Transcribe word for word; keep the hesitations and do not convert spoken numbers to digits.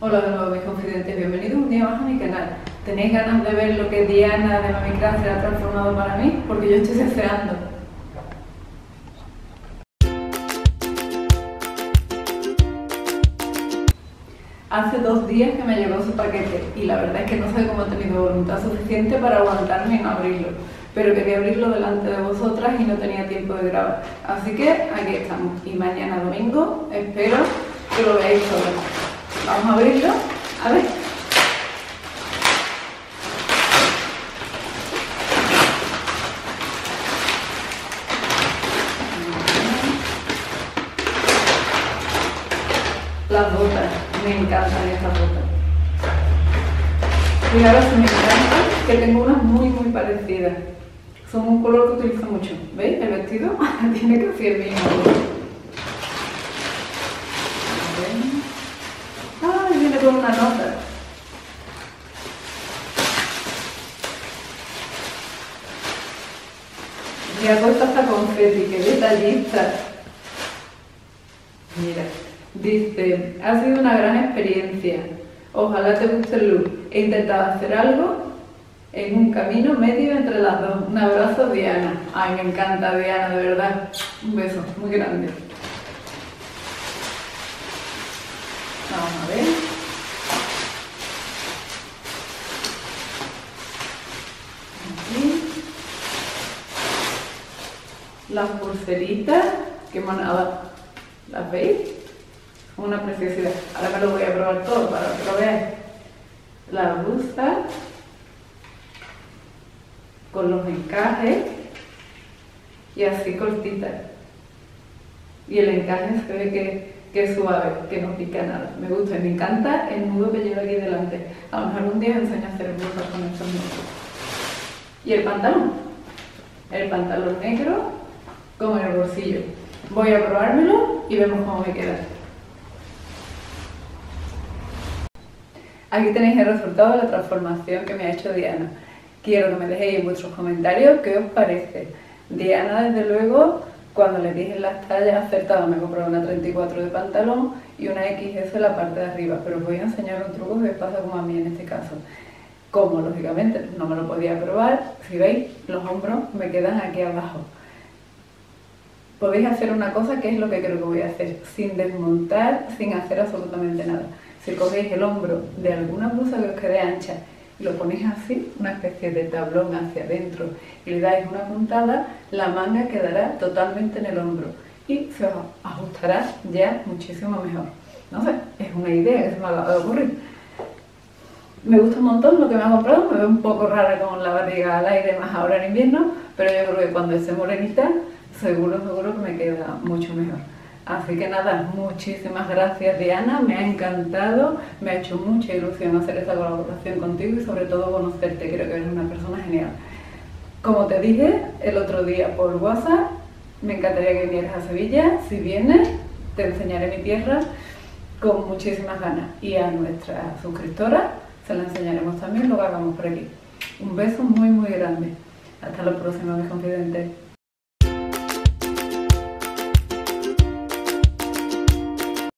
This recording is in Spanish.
Hola de nuevo mis confidentes, bienvenidos un día más a mi canal. ¿Tenéis ganas de ver lo que Diana de Mami Crafter ha transformado para mí? Porque yo estoy deseando. Hace dos días que me llegó su paquete y la verdad es que no sé cómo he tenido voluntad suficiente para aguantarme y no abrirlo. Pero quería abrirlo delante de vosotras y no tenía tiempo de grabar. Así que aquí estamos. Y mañana domingo espero que lo veáis todos. Vamos a abrirlo, a ver. Las botas, me encantan estas botas. Fijaros que me encantan, que tengo unas muy muy parecidas. Son un color que utilizo mucho. ¿Veis? El vestido tiene casi el mismo color. Con una nota. Me ha puesto hasta confeti, qué detallista. Mira, dice, ha sido una gran experiencia. Ojalá te guste el look. He intentado hacer algo en un camino medio entre las dos. Un abrazo, Diana. Ay, me encanta, Diana, de verdad. Un beso muy grande. Vamos a ver. Las pulseritas, qué monada, ¿las veis? Una preciosidad. Ahora me lo voy a probar todo para que lo veáis. La blusa, con los encajes y así cortita. Y el encaje se ve que, que es suave, que no pica nada. Me gusta y me encanta el nudo que llevo aquí delante. A lo mejor un día os enseño a hacer blusas con estos nudos. Y el pantalón, el pantalón negro. Como en el bolsillo. Voy a probármelo y vemos cómo me queda. Aquí tenéis el resultado de la transformación que me ha hecho Diana. Quiero que me dejéis en vuestros comentarios qué os parece. Diana, desde luego, cuando le dije las tallas acertadas, me compré una treinta y cuatro de pantalón y una equis ese en la parte de arriba. Pero os voy a enseñar un truco que os pasa como a mí en este caso. Como, lógicamente, no me lo podía probar, si veis, los hombros me quedan aquí abajo. Podéis hacer una cosa que es lo que creo que voy a hacer, sin desmontar, sin hacer absolutamente nada. Si cogéis el hombro de alguna blusa que os quede ancha y lo ponéis así, una especie de tablón hacia adentro y le dais una puntada, la manga quedará totalmente en el hombro y se os ajustará ya muchísimo mejor. No sé, es una idea que se me acaba de ocurrir. Me gusta un montón lo que me ha comprado, me veo un poco rara con la barriga al aire más ahora en invierno, pero yo creo que cuando esté morenita, seguro, seguro que me queda mucho mejor. Así que nada, muchísimas gracias Diana, me ha encantado, me ha hecho mucha ilusión hacer esta colaboración contigo y sobre todo conocerte, creo que eres una persona genial. Como te dije el otro día por WhatsApp, me encantaría que vinieras a Sevilla, si vienes te enseñaré mi tierra con muchísimas ganas y a nuestra suscriptora se la enseñaremos también lo que hagamos por aquí. Un beso muy muy grande, hasta la próxima mis confidentes.